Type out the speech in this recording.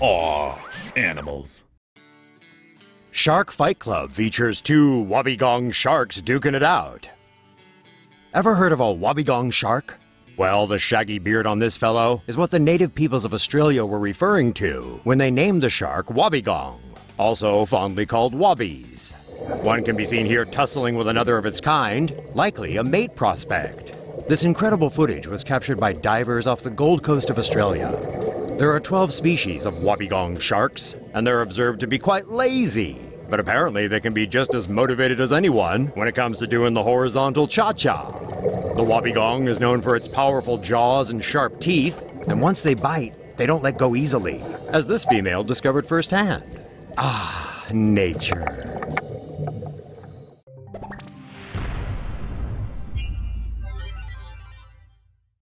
Aw, animals. Shark Fight Club features two wobbegong sharks duking it out. Ever heard of a wobbegong shark? Well, the shaggy beard on this fellow is what the native peoples of Australia were referring to when they named the shark wobbegong, also fondly called wobbies. One can be seen here tussling with another of its kind, likely a mate prospect. This incredible footage was captured by divers off the Gold Coast of Australia. There are 12 species of wobbegong sharks, and they're observed to be quite lazy. But apparently they can be just as motivated as anyone when it comes to doing the horizontal cha-cha. The wobbegong is known for its powerful jaws and sharp teeth, and once they bite, they don't let go easily, as this female discovered firsthand. Ah, nature.